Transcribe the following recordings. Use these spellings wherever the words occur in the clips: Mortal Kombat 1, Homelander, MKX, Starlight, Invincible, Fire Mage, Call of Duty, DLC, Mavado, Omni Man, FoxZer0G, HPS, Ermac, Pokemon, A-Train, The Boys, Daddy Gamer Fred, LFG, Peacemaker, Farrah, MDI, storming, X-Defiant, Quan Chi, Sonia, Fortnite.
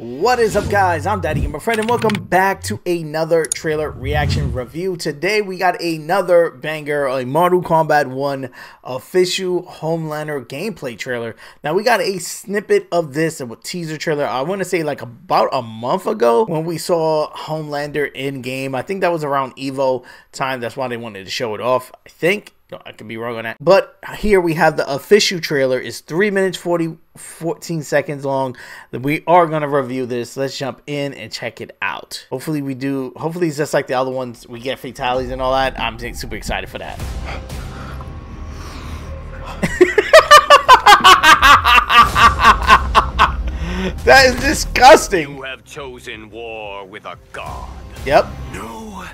What is up, guys? I'm Daddy and my friend, and welcome back to another trailer reaction review. Today we got another banger, a Mortal Kombat 1 official Homelander gameplay trailer. Now we got a snippet of this and a teaser trailer, I want to say like about a month ago, when we saw Homelander in game. I think that was around Evo time. That's why they wanted to show it off, I think. No, I could be wrong on that. But here we have the official trailer. It's 3 minutes 14 seconds long. We are going to review this. Let's jump in and check it out. Hopefully we do. Hopefully it's just like the other ones. We get fatalities and all that. I'm super excited for that. That is disgusting. You have chosen war with a god. Yep. No,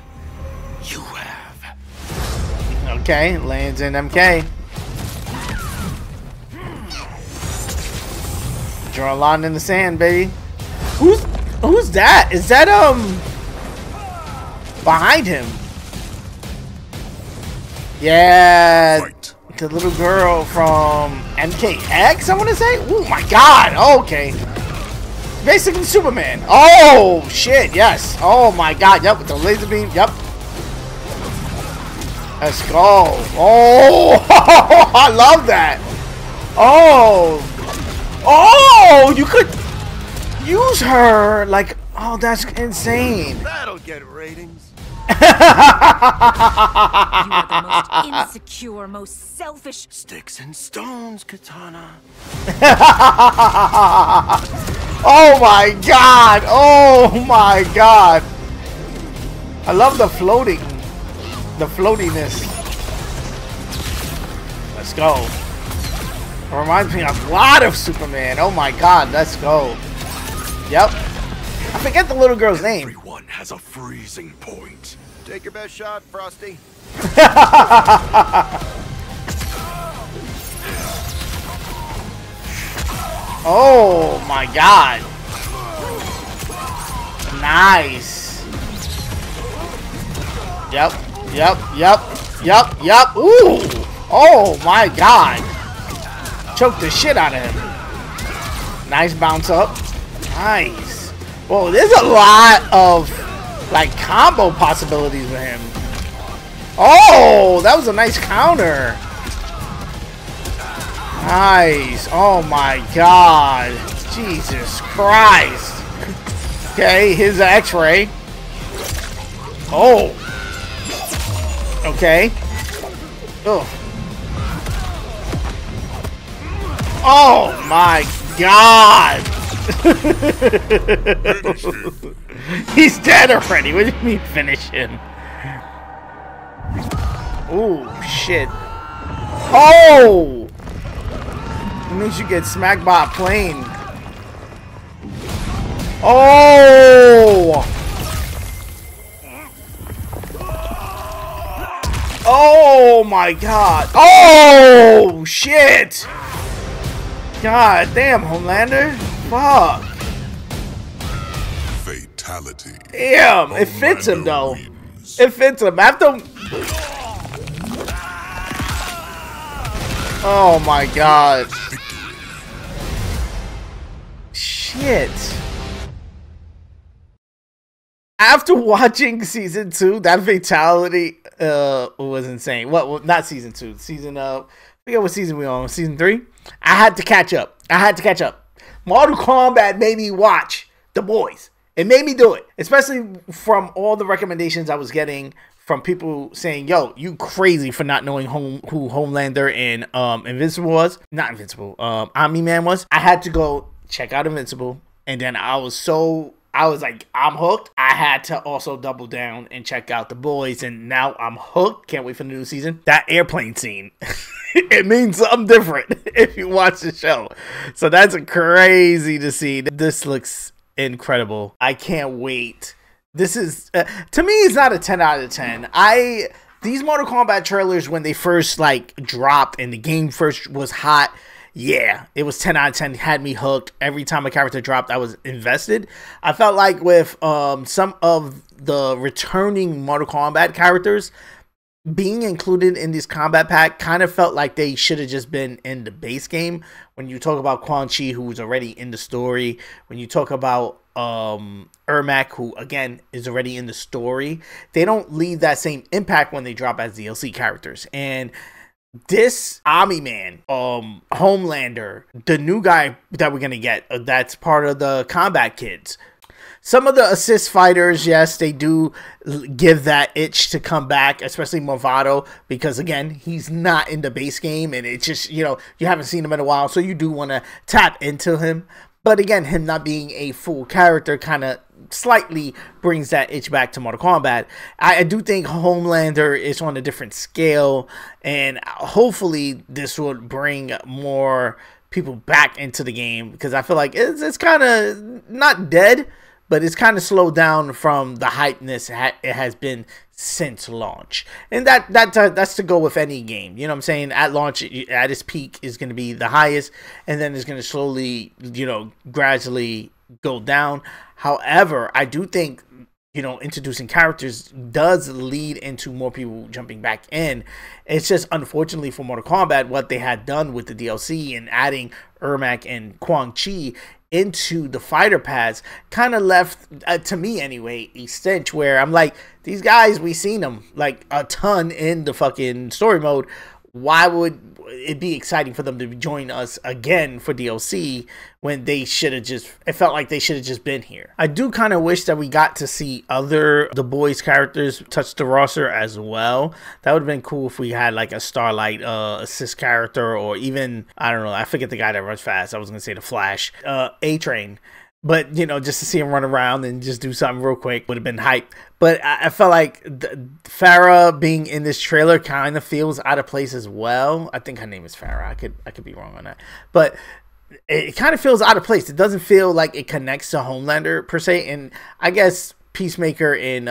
you have. Okay, lands in MK. Draw a line in the sand, baby. Who's that? Is that behind him? Yeah, right. The little girl from MKX, I want to say. Oh my God! Oh, okay, basically Superman. Oh shit! Yes. Oh my God! Yep, with the laser beam. Yep. Let's go. Oh, I love that. Oh, oh, you could use her like, oh, that's insane. That'll get ratings. You are the most insecure, most selfish. Sticks and stones, Katana. Oh my God. Oh my God. I love the floating. The floatiness. Let's go. It reminds me a lot of Superman. Oh my God, let's go. Yep. I forget the little girl's name. Everyone has a freezing point. Take your best shot, Frosty. Oh my God. Nice. Yep. Yep, yep, yep, yep. Ooh! Oh my God! Choked the shit out of him. Nice bounce up. Nice. Whoa, there's a lot of like combo possibilities with him. Oh, that was a nice counter. Nice. Oh my God. Jesus Christ. Okay, here's the X-ray. Oh. Okay. Oh. Oh my God. He's dead already. What do you mean finish him? Oh shit. Oh. It means you get smacked by a plane. Oh. Oh my God. Oh shit. God damn, Homelander. Fuck. Fatality. Damn, Homelander, it fits him though. Wins. It fits him. After. Oh my God. Shit. After watching season 2, that fatality was insane. Well, not season 2, season I forget what season we on, season 3. I had to catch up. Mortal Kombat made me watch The Boys. It made me do it, especially from all the recommendations I was getting from people saying, "Yo, you crazy for not knowing who Homelander and Invincible was." Not Invincible. Omni Man was. I had to go check out Invincible, and then I was like, I'm hooked. I had to also double down and check out The Boys, and now I'm hooked. Can't wait for the new season. That airplane scene, it means something different if you watch the show. So that's crazy to see. This looks incredible. I can't wait. This is, to me, it's not a 10 out of 10. These Mortal Kombat trailers, when they first like dropped and the game first was hot, yeah, it was 10 out of 10, had me hooked. Every time a character dropped, I was invested. I felt like with some of the returning Mortal Kombat characters, being included in these combat pack kind of felt like they should have just been in the base game. When you talk about Quan Chi, who's already in the story, when you talk about Ermac, who again is already in the story, they don't leave that same impact when they drop as DLC characters. And this Omni Man, Homelander, the new guy that we're gonna get, that's part of the combat kids. Some of the assist fighters, yes, they do give that itch to come back, especially Mavado, because again, he's not in the base game, and it's just, you know, you haven't seen him in a while, so you do want to tap into him. But again, him not being a full character kind of slightly brings that itch back to Mortal Kombat. I do think Homelander is on a different scale, and hopefully this will bring more people back into the game, because I feel like it's kind of not dead, but it's kind of slowed down from the hypeness it has been since launch. And that's to go with any game. You know what I'm saying? At launch, at its peak, is going to be the highest, and then it's going to slowly, you know, gradually go down. However, I do think, you know, introducing characters does lead into more people jumping back in. It's just, unfortunately for Mortal Kombat, what they had done with the DLC and adding Ermac and Quan Chi into the fighter pads kind of left, to me anyway, a stench where I'm like, these guys, we seen them like a ton in the fucking story mode. Why would it be exciting for them to join us again for DLC when they should have just, it felt like they should have just been here. I do kind of wish that we got to see other The Boys characters touch the roster as well. That would have been cool if we had like a Starlight assist character, or even, I don't know, I forget the guy that runs fast. I was going to say the Flash, A-Train. But, you know, just to see him run around and just do something real quick would have been hype. But I felt like Farrah being in this trailer kind of feels out of place as well. I think her name is Farrah. I could be wrong on that. But it kind of feels out of place. It doesn't feel like it connects to Homelander per se. And I guess Peacemaker and,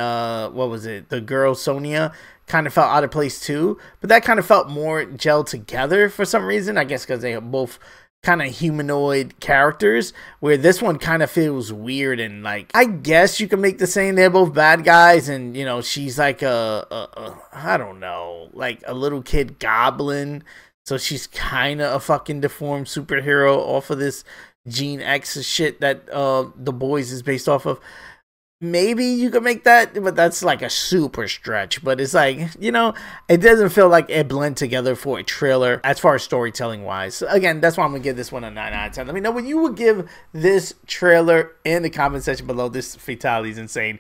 what was it, the girl Sonia, kind of felt out of place too. But that kind of felt more gelled together for some reason. I guess because they have both kind of humanoid characters, where this one kind of feels weird. And like, I guess you can make the saying they're both bad guys, and you know, she's like I don't know, like a little kid goblin, so she's kind of a fucking deformed superhero off of this Gene X shit that The Boys is based off of. Maybe you could make that, but that's like a super stretch. But it's like, you know, it doesn't feel like it blend together for a trailer as far as storytelling wise. So again, that's why I'm gonna give this one a 9 out of 10. Let me know what you would give this trailer in the comment section below. This fatality is insane.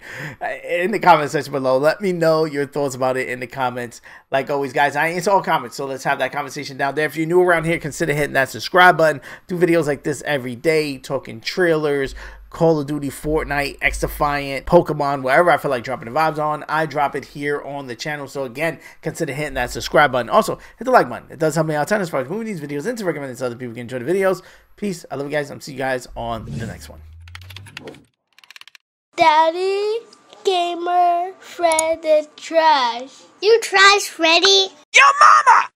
In the comment section below, let me know your thoughts about it in the comments. Like always, guys, I answer all comments, so let's have that conversation down there. If you're new around here, consider hitting that subscribe button. Do videos like this every day, talking trailers, Call of Duty, Fortnite, X-Defiant, Pokemon, wherever I feel like dropping the vibes on, I drop it here on the channel. So again, consider hitting that subscribe button. Also, hit the like button. It does help me out a ton as far as moving these videos into recommending so other people can enjoy the videos. Peace. I love you guys. I'll see you guys on the next one. Daddy, Gamer, Fred, and Trash. You trash, Freddy? Your mama!